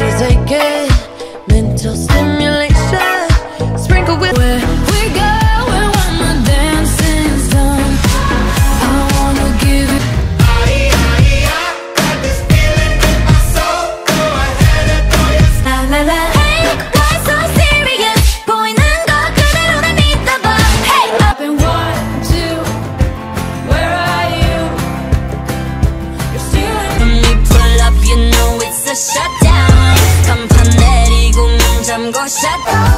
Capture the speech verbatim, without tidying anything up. body's aching. Mental stimulation, sprinkle with where we go when the dancing's done. I wanna give it. I got this feeling in my soul. Go ahead and throw your la la la. Hey, why so serious? 보이는 거 그대로 날 믿어봐. Hey, I've been one, two. Where are you? You're stealing. When we pull up, you know it's a shutdown. Shut up.